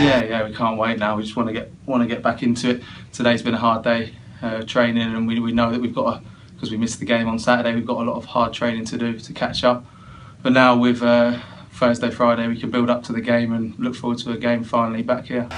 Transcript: Yeah, we can't wait now. We just want to get back into it. Today's been a hard day training, and we know that we've got, because we missed the game on Saturday, we've got a lot of hard training to do to catch up. But now with Thursday, Friday, we can build up to the game and look forward to a game finally back here.